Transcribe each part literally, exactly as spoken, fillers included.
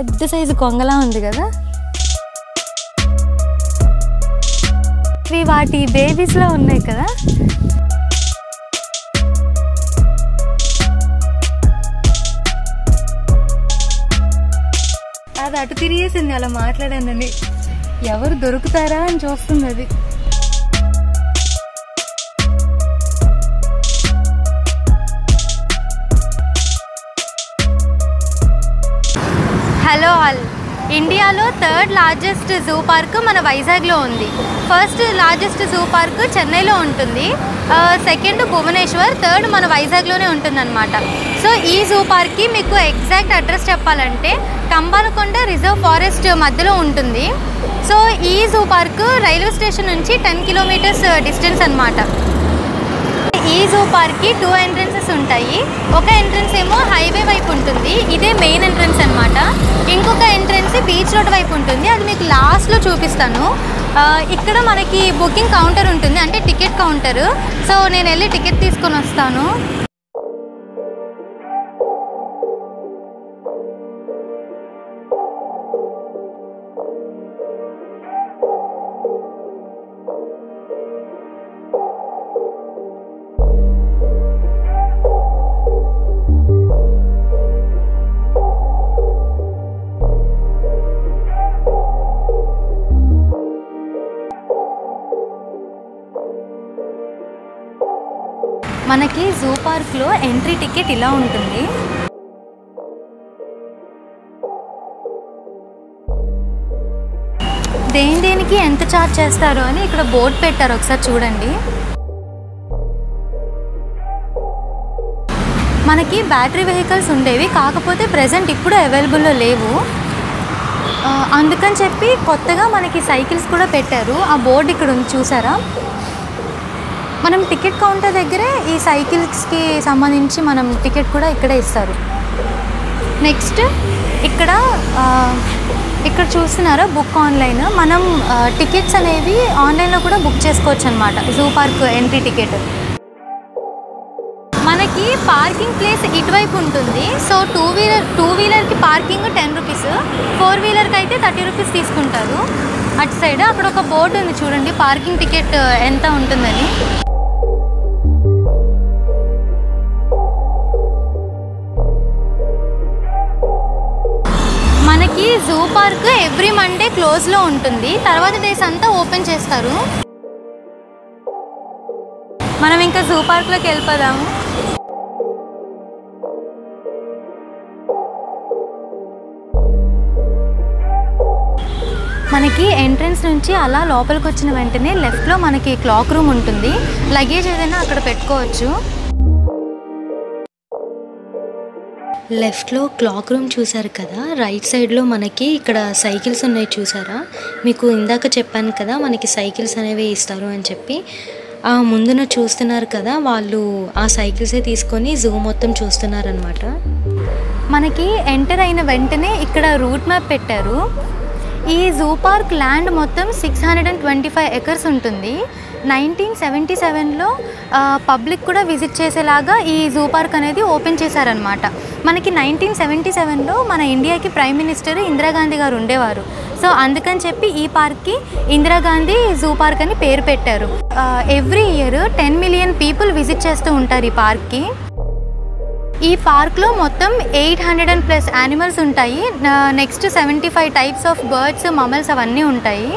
పెద్ద సైజు కొంగలా ఉంది కదా. ఇవి వాటి బేబీస్ లా ఉన్నాయి కదా. అది అటు తిరిగేసింది అలా మాట్లాడానని. ఎవరు దొరుకుతారా అని చూస్తుంది అది. హలో ఆల్, ఇండియాలో థర్డ్ లార్జెస్ట్ జూ పార్క్ మన వైజాగ్లో ఉంది. ఫస్ట్ లార్జెస్ట్ జూ పార్క్ చెన్నైలో ఉంటుంది, సెకండ్ భువనేశ్వర్, థర్డ్ మన వైజాగ్లోనే ఉంటుందన్నమాట. సో ఈ జూ పార్క్కి మీకు ఎగ్జాక్ట్ అడ్రస్ చెప్పాలంటే కంబాలకొండ రిజర్వ్ ఫారెస్ట్ మధ్యలో ఉంటుంది. సో ఈ జూ పార్క్ రైల్వే స్టేషన్ నుంచి టెన్ కిలోమీటర్స్ డిస్టెన్స్ అన్నమాట. ఈ జూ పార్క్కి టూ ఎంట్రన్సెస్ ఉంటాయి. ఒక ఎంట్రన్స్ ఏమో హైవే వైపు ఉంటుంది, ఇదే మెయిన్ ఎంట్రన్స్ అనమాట. ఇంకొక ఎంట్రన్స్ బీచ్ రోడ్ వైపు ఉంటుంది, అది మీకు లాస్ట్లో చూపిస్తాను. ఇక్కడ మనకి బుకింగ్ కౌంటర్ ఉంటుంది, అంటే టికెట్ కౌంటరు. సో నేను వెళ్ళి టికెట్ తీసుకొని వస్తాను. మనకి జూ పార్క్లో ఎంట్రీ టికెట్ ఇలా ఉంటుంది. దేని దేనికి ఎంత ఛార్జ్ చేస్తారు అని ఇక్కడ బోర్డు పెట్టారు, ఒకసారి చూడండి. మనకి బ్యాటరీ వెహికల్స్ ఉండేవి, కాకపోతే ప్రెజెంట్ ఇప్పుడు అవైలబుల్లో లేవు. అందుకని చెప్పి కొత్తగా మనకి సైకిల్స్ కూడా పెట్టారు. ఆ బోర్డు ఇక్కడ ఉంది చూసారా. మనం టికెట్ కౌంటర్ దగ్గరే ఈ సైకిల్స్కి సంబంధించి మనం టికెట్ కూడా ఇక్కడే ఇస్తారు. నెక్స్ట్ ఇక్కడ ఇక్కడ చూస్తున్నారా బుక్ ఆన్లైన్, మనం టికెట్స్ అనేవి ఆన్లైన్లో కూడా బుక్ చేసుకోవచ్చు అనమాట. జూ పార్క్ ఎంట్రీ టికెట్ మనకి పార్కింగ్ ప్లేస్ ఇటువైపు ఉంటుంది. సో టూ వీలర్ టూ వీలర్కి పార్కింగ్ టెన్ రూపీస్, ఫోర్ వీలర్కి అయితే థర్టీ రూపీస్ తీసుకుంటారు. అటు సైడ్ అక్కడ ఒక బోర్డు ఉంది చూడండి, పార్కింగ్ టికెట్ ఎంత ఉంటుందని. మనకి జూ పార్క్ ఎవ్రీ మండే క్లోజ్లో ఉంటుంది, తర్వాత డేస్ అంతా ఓపెన్ చేస్తారు. మనం ఇంకా జూ పార్క్లోకి వెళ్ళిపోదాము. మనకి ఎంట్రన్స్ నుంచి అలా లోపలికి వచ్చిన వెంటనే లెఫ్ట్లో మనకి క్లాక్ రూమ్ ఉంటుంది, లగేజ్ ఏదైనా అక్కడ పెట్టుకోవచ్చు. లెఫ్ట్లో క్లాక్ రూమ్ చూసారు కదా, రైట్ సైడ్లో మనకి ఇక్కడ సైకిల్స్ ఉన్నాయి చూసారా. మీకు ఇందాక చెప్పాను కదా మనకి సైకిల్స్ అనేవి ఇస్తారు అని చెప్పి. ఆ ముందున చూస్తున్నారు కదా వాళ్ళు ఆ సైకిల్సే తీసుకొని జూ మొత్తం చూస్తున్నారనమాట. మనకి ఎంటర్ అయిన వెంటనే ఇక్కడ రూట్ మ్యాప్ పెట్టారు. ఈ జూ పార్క్ ల్యాండ్ మొత్తం six hundred and twenty five acres ఉంటుంది. నైన్టీన్ సెవెంటీ సెవెన్లో పబ్లిక్ కూడా విజిట్ చేసేలాగా ఈ జూ పార్క్ అనేది ఓపెన్ చేశారనమాట. మనకి నైన్టీన్ సెవెంటీ సెవెన్లో మన ఇండియాకి ప్రైమ్ మినిస్టర్ ఇందిరాగాంధీ గారు ఉండేవారు. సో అందుకని చెప్పి ఈ పార్క్కి ఇందిరాగాంధీ జూ పార్క్ అని పేరు పెట్టారు. Every year ten million people visit చేస్తూ ఉంటారు ఈ పార్క్కి. ఈ పార్క్లో మొత్తం eight hundred and plus animals ఉంటాయి. Next seventy five types of birds, mammals అవన్నీ ఉంటాయి.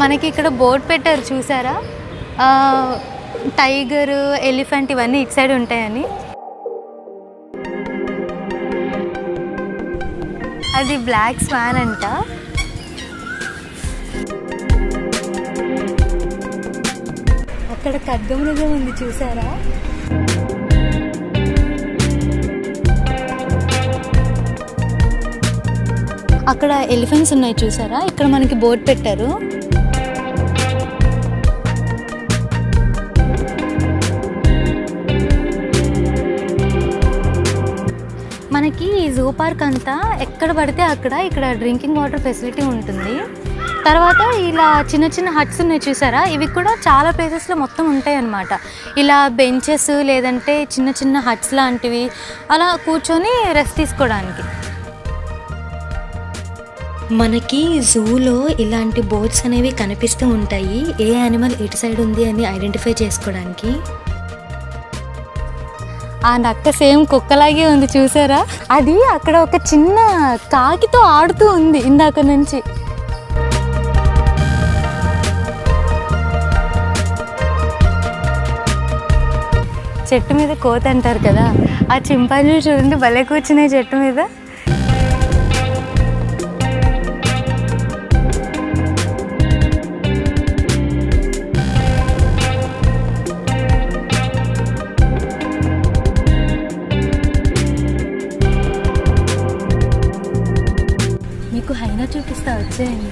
మనకి ఇక్కడ బోర్డు పెట్టారు చూసారా, టైగర్, ఎలిఫెంట్ ఇవన్నీ ఇటు సైడ్ ఉంటాయని. అది బ్లాక్ స్వాన్ అంట. అక్కడ ఖడ్గమృగం ఉంది చూసారా. అక్కడ ఎలిఫెంట్స్ ఉన్నాయి చూసారా. ఇక్కడ మనకి బోర్డు పెట్టారు. మనకి ఈ జూ పార్క్ అంతా ఎక్కడ పడితే అక్కడ ఇక్కడ డ్రింకింగ్ వాటర్ ఫెసిలిటీ ఉంటుంది. తర్వాత ఇలా చిన్న చిన్న హట్స్ ఉన్నాయి చూసారా, ఇవి కూడా చాలా ప్లేసెస్లో మొత్తం ఉంటాయి అన్నమాట. ఇలా బెంచెస్ లేదంటే చిన్న చిన్న హట్స్ లాంటివి అలా కూర్చొని రెస్ట్ తీసుకోవడానికి. మనకి జూలో ఇలాంటి బోట్స్ అనేవి కనిపిస్తూ ఉంటాయి. ఏ యానిమల్ ఎటు సైడ్ ఉంది అని ఐడెంటిఫై చేసుకోవడానికి. ఆ నక్క సేమ్ కుక్కలాగే ఉంది చూసారా, అది అక్కడ ఒక చిన్న కాకితో ఆడుతూ ఉంది ఇందాక నుంచి. చెట్టు మీద కోత అంటారు కదా, ఆ చింపాంజీలు చూడండి భలే కూర్చున్నాయి చెట్టు మీద. మీకు హైనా చూపిస్తా వచ్చేయండి.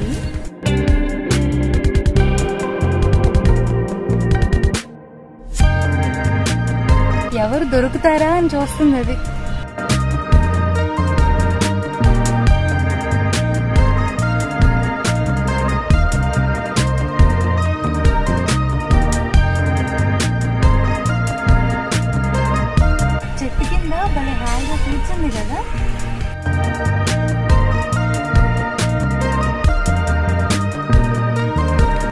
ఎవరు దొరుకుతారా అని చూస్తుంది అది. చెట్టు కింద భలే హాయిగా కూర్చుంది కదా.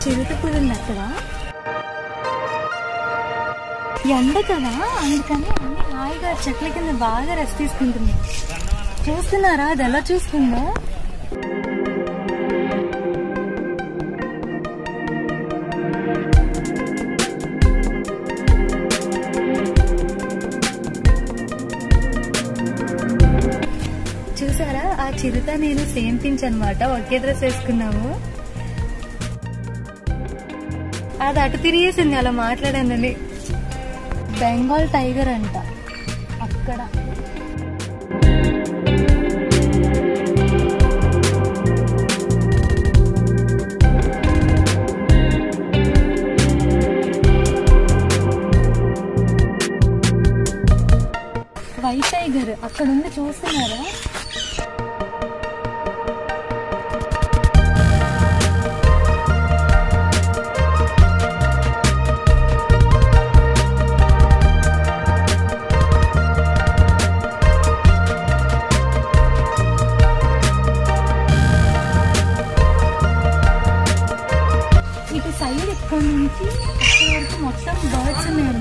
చిరుత పులి అక్కడ ఎండ కదా, అందుకని అన్ని హాయిగా చెట్ల కింద బాగా రెస్ట్ తీసుకుంటుంది. చూస్తున్నారా అది ఎలా చూస్తుందా. చూసారా ఆ చిరుత నేను సేమ్ పించ్ అనమాట, ఒకే డ్రెస్ వేసుకున్నాము. అది అటు తిరిగేసింది అలా మాట్లాడానని. బెంగాల్ టైగర్ అంట అక్కడ. వైట్ టైగర్ అక్కడ ఉంది చూస్తున్నారా. మొత్తం బర్డ్స్ ఉన్నాయి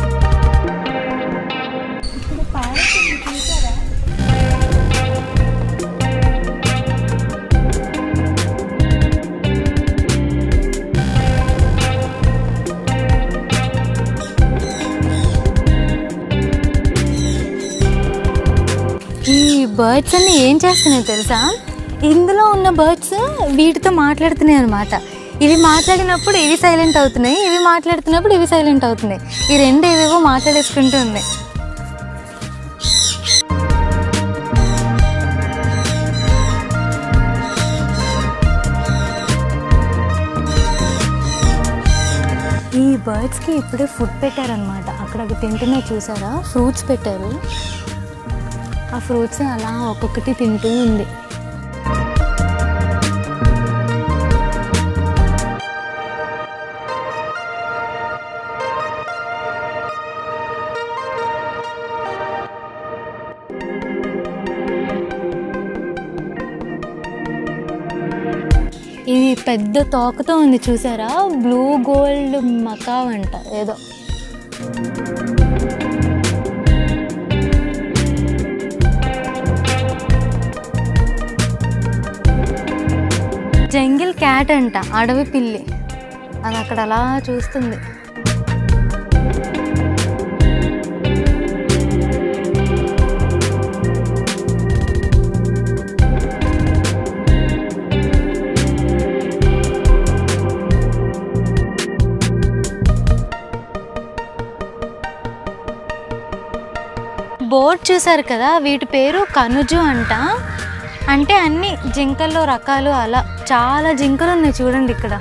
అన్నమాట. ఇప్పుడు పార్క్ చూసారా, ఈ బర్డ్స్ అన్ని ఏం చేస్తున్నాయి తెలుసా. ఇందులో ఉన్న బర్డ్స్ వీటితో మాట్లాడుతున్నాయి అనమాట. ఇవి మాట్లాడినప్పుడు ఇవి సైలెంట్ అవుతున్నాయి, ఇవి మాట్లాడుతున్నప్పుడు ఇవి సైలెంట్ అవుతున్నాయి. ఈ రెండు ఏవేవో మాట్లాడేసుకుంటూ ఉన్నాయి. ఈ బర్డ్స్కి ఇప్పుడే ఫుడ్ పెట్టారనమాట. అక్కడ అవి తింటున్నాయి చూసారా, ఫ్రూట్స్ పెట్టారు. ఆ ఫ్రూట్స్ అలా ఒక్కొక్కటి తింటూ ఉంది. ఇది పెద్ద తోకతో ఉంది చూసారా, బ్లూ గోల్డ్ మకావ్ అంట ఏదో. జంగిల్ క్యాట్ అంట, అడవి పిల్లి. అది అక్కడ అలా చూస్తుంది. బోర్డ్ చూసారు కదా, వీటి పేరు కనుజు అంట. అంటే అన్ని జింకల్లో రకాలు, అలా చాలా జింకలు ఉన్నాయి చూడండి ఇక్కడ.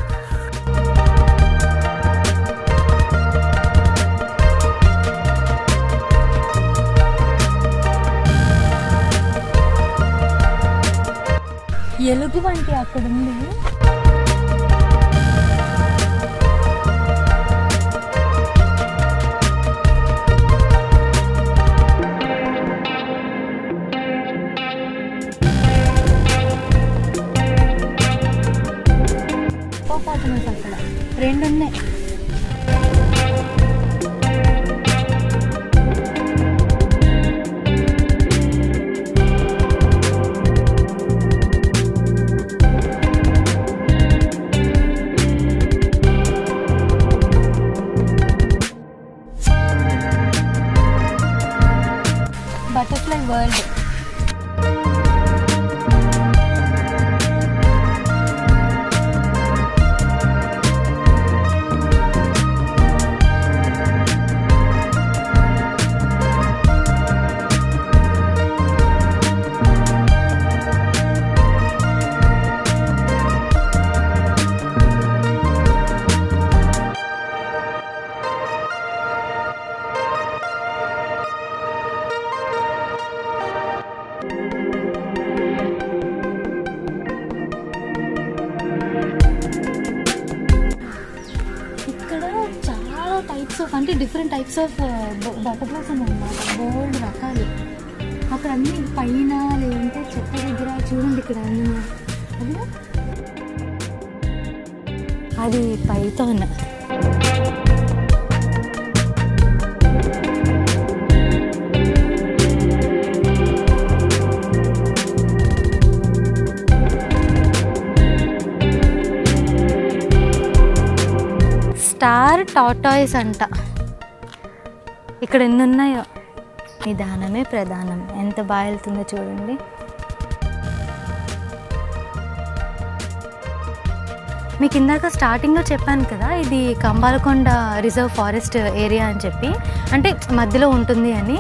ఎలుగు వంటి అక్కడ ఉంది. Natural World. అంటే డిఫరెంట్ టైప్స్ ఆఫ్ బటర్ఫ్లైస్ ఉన్నాయి బోల్డ్ రకాలు అక్కడ అన్ని పైన లేదంటే చెట్టు దగ్గర చూడండి ఇక్కడ అన్ని అది అది పైథాన్ స్టార్ టార్టాయిస్ అంట ఇక్కడ ఎన్ని ఉన్నాయో నిదానమే ప్రధానం ఎంత బాయల్తుందో చూడండి మీకు ఇందాక స్టార్టింగ్లో చెప్పాను కదా ఇది కంబాలకొండ రిజర్వ్ ఫారెస్ట్ ఏరియా అని చెప్పి అంటే మధ్యలో ఉంటుంది అని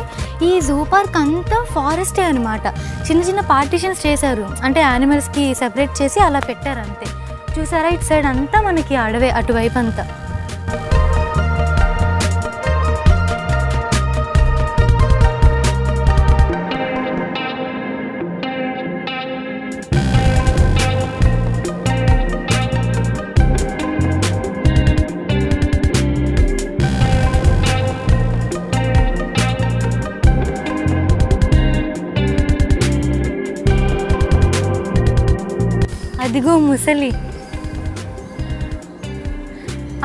ఈ జూ పార్క్ అంతా ఫారెస్టే అనమాట చిన్న చిన్న పార్టిషన్స్ చేశారు అంటే యానిమల్స్కి సెపరేట్ చేసి అలా పెట్టారు అంతే చూసారా ఇటు సైడ్ అంతా మనకి అడవే అటువైపు అంతా అదిగో ముసలి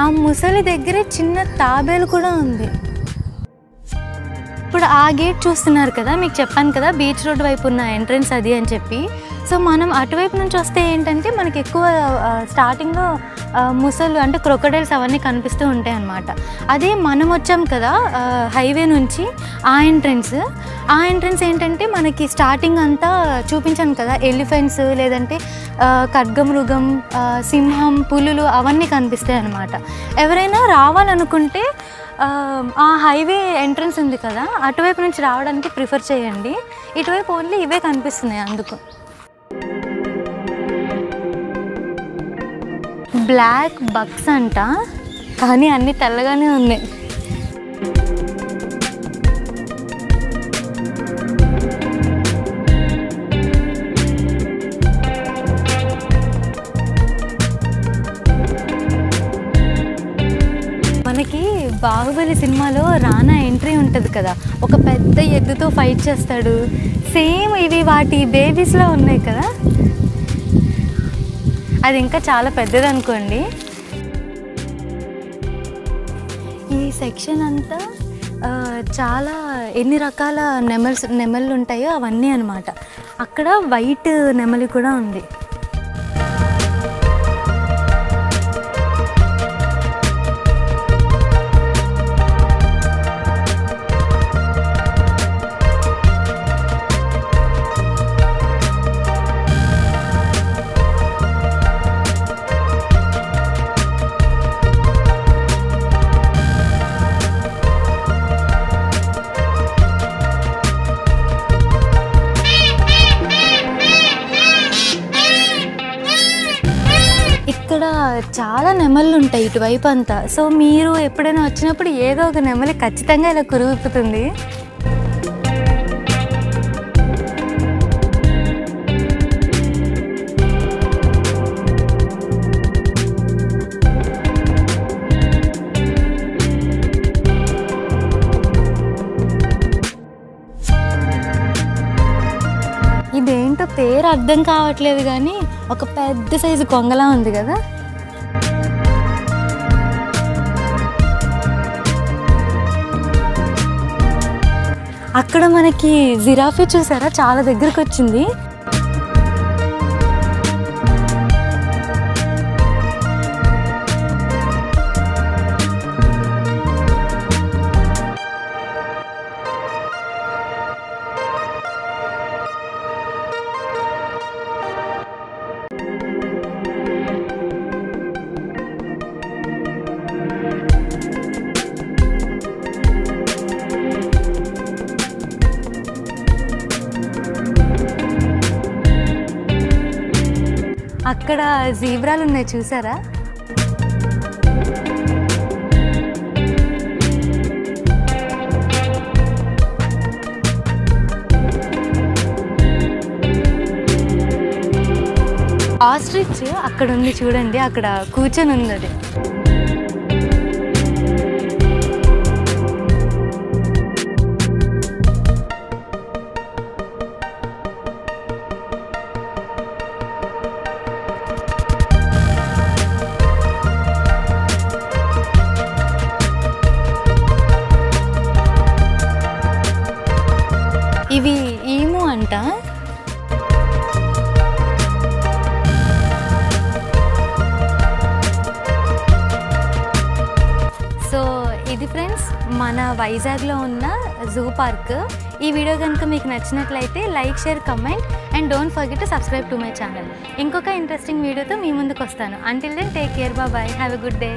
ఆ ముసలి దగ్గరే చిన్న తాబేలు కూడా ఉంది ఇప్పుడు ఆ గేట్ చూస్తున్నారు కదా మీకు చెప్పాను కదా బీచ్ రోడ్ వైపు ఉన్న ఎంట్రన్స్ అది అని చెప్పి సో మనం అటువైపు నుంచి వస్తే ఏంటంటే మనకి ఎక్కువ స్టార్టింగ్లో ముసలు అంటే క్రొకడైల్స్ అవన్నీ కనిపిస్తూ ఉంటాయి అన్నమాట అదే మనం వచ్చాం కదా హైవే నుంచి ఆ ఎంట్రన్స్ ఆ ఎంట్రన్స్ ఏంటంటే మనకి స్టార్టింగ్ అంతా చూపించాను కదా ఎలిఫెంట్స్ లేదంటే ఖడ్గమృగం సింహం పులులు అవన్నీ కనిపిస్తాయి అన్నమాట ఎవరైనా రావాలనుకుంటే ఆ హైవే ఎంట్రన్స్ ఉంది కదా అటువైపు నుంచి రావడానికి ప్రిఫర్ చేయండి ఇటువైపు ఓన్లీ ఇవే కనిపిస్తున్నాయి అందుకు బ్లాక్ బక్స్ అంట కానీ అన్నీ తెల్లగానే ఉన్నాయి మనకి బాహుబలి సినిమాలో రానా ఎంట్రీ ఉంటుంది కదా ఒక పెద్ద ఎద్దుతో ఫైట్ చేస్తాడు సేమ్ ఇవి వాటి బేబీస్లో ఉన్నాయి కదా అది ఇంకా చాలా పెద్దది అనుకోండి ఈ సెక్షన్ అంతా చాలా ఎన్ని రకాల నెమల్స్ నెమళ్ళు ఉంటాయో అవన్నీ అన్నమాట అక్కడ వైట్ నెమలి కూడా ఉంది ఇక్కడ చాలా నెమళ్ళు ఉంటాయి ఇటువైపు అంతా సో మీరు ఎప్పుడైనా వచ్చినప్పుడు ఏదో ఒక నెమలి ఖచ్చితంగా ఇలా కురుగుతుంది ఇదేంటో పేరు అర్థం కావట్లేదు కానీ ఒక పెద్ద సైజు కొంగలా ఉంది కదా అక్కడ మనకి జిరాఫీ చూసారా చాలా దగ్గరకు వచ్చింది అక్కడ జీబ్రాలు ఉన్నాయి చూసారా? ఆస్ట్రిచ్ అక్కడ ఉంది చూడండి, అక్కడ కూర్చొని ఉంది. ఇవి ఈము అంట. సో ఇది ఫ్రెండ్స్ మన వైజాగ్లో ఉన్న జూ పార్క్. ఈ వీడియో కనుక మీకు నచ్చినట్లయితే like, share, comment and don't forget to subscribe to my channel. ఇంకొక ఇంట్రెస్టింగ్ వీడియోతో మీ ముందుకు వస్తాను. Until then take care, bye, have a good day.